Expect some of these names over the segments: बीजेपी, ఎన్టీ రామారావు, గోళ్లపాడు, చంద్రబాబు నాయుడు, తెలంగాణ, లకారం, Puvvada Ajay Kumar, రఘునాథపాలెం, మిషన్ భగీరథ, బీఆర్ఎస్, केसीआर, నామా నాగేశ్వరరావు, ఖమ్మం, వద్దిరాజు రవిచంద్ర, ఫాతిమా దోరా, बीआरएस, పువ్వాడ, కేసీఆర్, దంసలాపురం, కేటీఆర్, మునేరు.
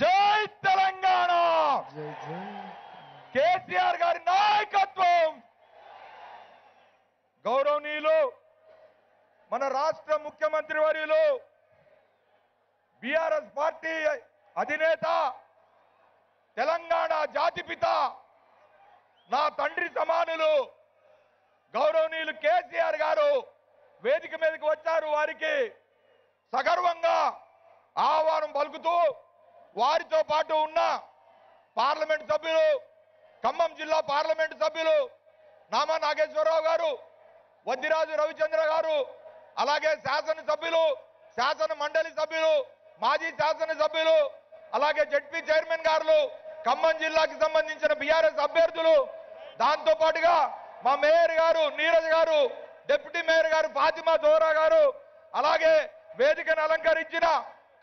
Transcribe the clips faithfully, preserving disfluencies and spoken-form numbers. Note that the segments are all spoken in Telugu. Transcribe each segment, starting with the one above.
జై తెలంగాణ జై జై కేటీఆర్ గారి నాయకత్వం గౌరవనీయులు మన రాష్ట్ర ముఖ్యమంత్రి వర్యులు బీఆర్ఎస్ పార్టీ అధినేత తెలంగాణ జాతిపిత నా తండ్రి సమానులు గౌరవనీయులు కేసీఆర్ గారు వేదిక మీదకి వచ్చారు వారికి సగర్వంగా ఆహ్వానం పలుకుతూ వారితో పాటు ఉన్న పార్లమెంట్ సభ్యులు ఖమ్మం జిల్లా పార్లమెంట్ సభ్యులు నామా నాగేశ్వరరావు గారు వద్దిరాజు రవిచంద్ర గారు అలాగే శాసన సభ్యులు శాసన మండలి సభ్యులు మాజీ శాసన సభ్యులు అలాగే జెడ్పీ చైర్మన్ గారు ఖమ్మం జిల్లాకి సంబంధించిన బీఆర్ఎస్ అభ్యర్థులు దాంతో పాటుగా మా మేయర్ గారు నీరజ్ గారు డిప్యూటీ మేయర్ గారు ఫాతిమా దోరా గారు అలాగే వేదికను అలంకరించిన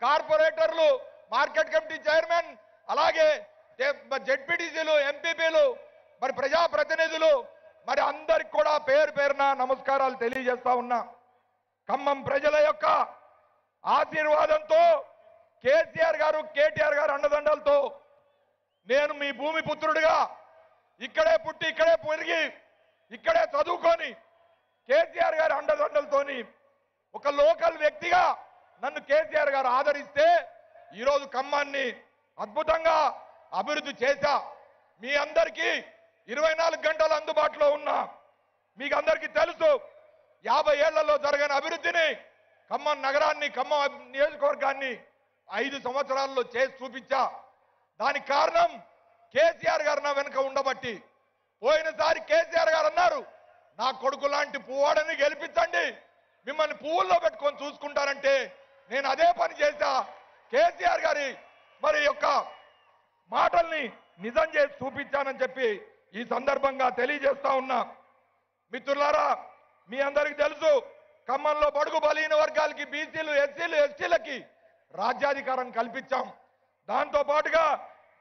కార్పొరేటర్లు మార్కెట్ కమిటీ చైర్మన్ అలాగే జెడ్ పీ డి సీలు ఎం పీ పీలు మరి ప్రజాప్రతినిధులు మరి అందరికి కూడా పేరు పేరున నమస్కారాలు తెలియజేస్తా ఉన్నా ఖమ్మం ప్రజల యొక్క ఆశీర్వాదంతో కేసీఆర్ గారు కేటీఆర్ గారు అండదండలతో నేను మీ భూమి పుత్రుడిగా ఇక్కడే పుట్టి ఇక్కడే పెరిగి ఇక్కడే చదువుకొని కేసీఆర్ గారు అండదండలతోని ఒక లోకల్ వ్యక్తిగా నన్ను కేసీఆర్ గారు ఆదరిస్తే ఈరోజు ఖమ్మాన్ని అద్భుతంగా అభివృద్ధి చేశా మీ అందరికీ ఇరవై నాలుగు గంటలు అందుబాటులో ఉన్నా మీకు అందరికీ తెలుసు యాభై ఏళ్లలో జరిగిన అభివృద్ధిని ఖమ్మం నగరాన్ని ఖమ్మం నియోజకవర్గాన్ని ఐదు సంవత్సరాల్లో చేసి చూపించా దానికి కారణం కేసీఆర్ గారు నా వెనుక ఉండబట్టి పోయినసారి కేసీఆర్ గారు అన్నారు నా కొడుకు లాంటి పువ్వాడని గెలిపించండి మిమ్మల్ని పువ్వుల్లో పెట్టుకొని చూసుకుంటారంటే నేను అదే పని చేశా కేసీఆర్ గారి మరి యొక్క మాటల్ని నిజం చేసి చూపించానని చెప్పి ఈ సందర్భంగా తెలియజేస్తా ఉన్నా మిత్రులారా మీ అందరికీ తెలుసు ఖమ్మంలో బడుగు బలహీన వర్గాలకి బీసీలు ఎస్సీలు ఎస్టీలకి రాజ్యాధికారం కల్పించాం దాంతో పాటుగా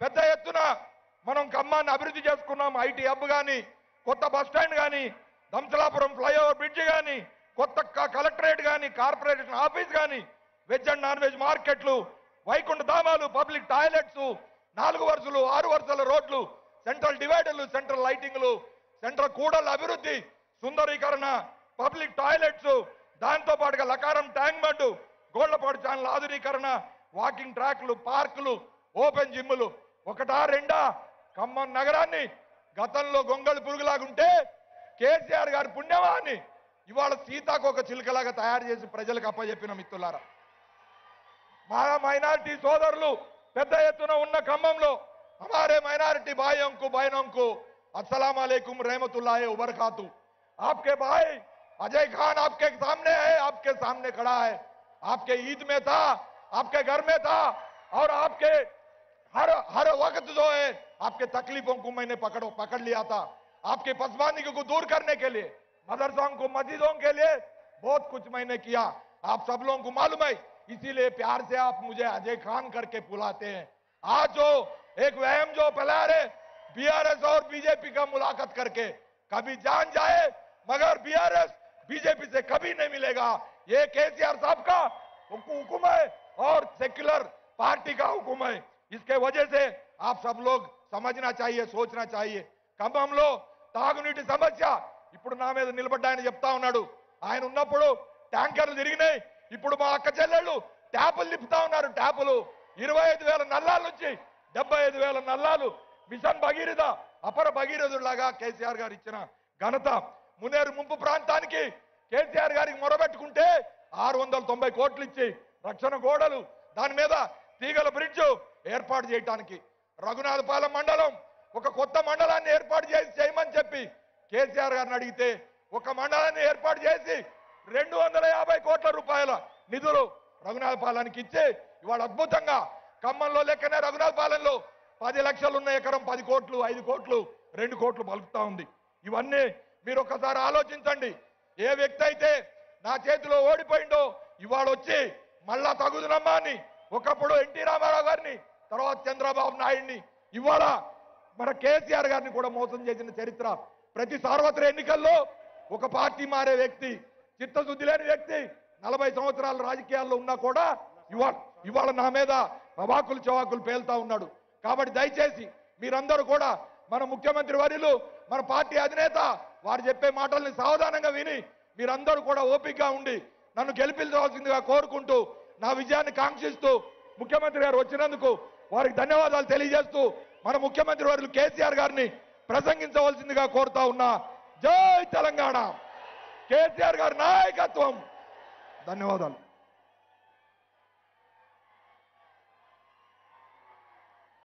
పెద్ద ఎత్తున మనం ఖమ్మాన్ని అభివృద్ధి చేసుకున్నాం ఐటీ హబ్ కానీ కొత్త బస్ స్టాండ్ కానీ దంసలాపురం ఫ్లైఓవర్ బ్రిడ్జ్ కానీ కొత్త కలెక్టరేట్ కానీ కార్పొరేషన్ ఆఫీస్ కానీ వెజ్ అండ్ నాన్ వెజ్ మార్కెట్లు వైకుంఠ ధామాలు పబ్లిక్ టాయిలెట్స్ నాలుగు వరుసలు ఆరు వరుసల రోడ్లు సెంట్రల్ డివైడర్లు సెంట్రల్ లైటింగ్లు సెంట్రల్ కూడళ్ల అభివృద్ధి సుందరీకరణ పబ్లిక్ టాయిలెట్స్ దాంతో పాటుగా లకారం tank bund గోళ్లపాడు channel ఆధునీకరణ వాకింగ్ ట్రాక్లు పార్కులు ఓపెన్ జిమ్లు ఒకటా రెండా ఖమ్మం నగరాన్ని గతంలో గొంగళి పురుగులాగుంటే కేసీఆర్ గారి పుణ్యవాన్ని ఇవాళ సీతాకు ఒక చిలుకలాగా తయారు చేసి ప్రజలకు అప్పచెప్పిన మిత్రులారా మా మైనారిటీ సోదరులు పెద్ద ఎత్తున ఉన్న ఖమ్మంలో हमारे माइनॉरिटी भाइयों को बहनों को अस्सलाम वालेकुम रहमतुल्लाहि व बरकातु आपके भाई अजय खान आपके सामने है आपके सामने खड़ा है आपके ईद में था आपके घर में था और आपके हर हर वक्त जो है आपके तकलीफों को मैंने पकड़ो पकड़ लिया था आपके पसमानदगी को दूर करने के लिए मदरसाओं को मस्जिदों के लिए बहुत कुछ मैंने किया आप सब लोगों को मालूम है इसीलिए प्यार से आप मुझे अजय खान करके बुलाते हैं आज जो एक वहम जो फैला रहे बीआरएस और बीजेपी का मुलाकात करके कभी जान जाए मगर बीआरएस बीजेपी से कभी नहीं मिलेगा ये केसीआर साहब का हुकुम है और सेक्युलर पार्टी का हुकुम है इसके वजह से आप सब लोग समझना चाहिए सोचना चाहिए कब हम लोग తాగునీటి సమస్య ఇప్పుడు నా మీద నిలబడ్డ ఆయన చెప్తా ఉన్నాడు ఆయన ఉన్నప్పుడు ట్యాంకర్లు తిరిగినాయి ఇప్పుడు మా అక్క చెల్లెళ్ళు ట్యాపులు తిప్పుతా ఉన్నారు ట్యాపులు ఇరవై ఐదు వేల నల్లాల నుంచి డెబ్బై ఐదు వేల నల్లాలు మిషన్ భగీరథ అపర భగీరథులాగా కేసీఆర్ గారు ఇచ్చిన ఘనత మునేరు ముంపు ప్రాంతానికి కేసీఆర్ గారికి మొరబెట్టుకుంటే ఆరు వందల తొంభై కోట్లు ఇచ్చి రక్షణ గోడలు దాని మీద తీగల బ్రిడ్జ్ ఏర్పాటు చేయడానికి రఘునాథపాల మండలం ఒక కొత్త మండలాన్ని ఏర్పాటు చేసి చేయమని చెప్పి కేసీఆర్ గారిని అడిగితే ఒక మండలాన్ని ఏర్పాటు చేసి రెండు వందల యాభై కోట్ల రూపాయల నిధులు రఘునాథపాలానికి ఇచ్చి ఇవాళ అద్భుతంగా ఖమ్మంలో లెక్కనే రఘునాథపాలెంలో పది లక్షలు ఉన్న ఎకరం పది కోట్లు ఐదు కోట్లు రెండు కోట్లు పలుకుతా ఉంది ఇవన్నీ మీరు ఒకసారి ఆలోచించండి ఏ వ్యక్తి అయితే నా చేతిలో ఓడిపోయిండో ఇవాళ వచ్చి మళ్ళా తగుదునమ్మా అని ఒకప్పుడు ఎన్టీ రామారావు గారిని తర్వాత చంద్రబాబు నాయుడిని ఇవాళ మన కేసీఆర్ గారిని కూడా మోసం చేసిన చరిత్ర ప్రతి సార్వత్రిక ఎన్నికల్లో ఒక పార్టీ మారే వ్యక్తి చిత్తశుద్ధి లేని వ్యక్తి నలభై సంవత్సరాల రాజకీయాల్లో ఉన్నా కూడా ఇవాళ ఇవాళ నా మీద అవాకులు చవాకులు పేల్తా ఉన్నాడు. కాబట్టి దయచేసి మీరందరూ కూడా మన ముఖ్యమంత్రి వర్యులు మన పార్టీ అధినేత వారు చెప్పే మాటల్ని సావధానంగా విని మీరందరూ కూడా ఓపికగా ఉండి నన్ను గెలిపించవలసిందిగా కోరుకుంటూ నా విజయాన్ని కాంక్షిస్తూ ముఖ్యమంత్రి గారు వచ్చినందుకు వారికి ధన్యవాదాలు తెలియజేస్తూ మన ముఖ్యమంత్రి వర్యులు కేసీఆర్ గారిని ప్రసంగించవలసిందిగా కోరుతా ఉన్నా. జై తెలంగాణ. కేసీఆర్ గారి నాయకత్వం. ధన్యవాదాలు.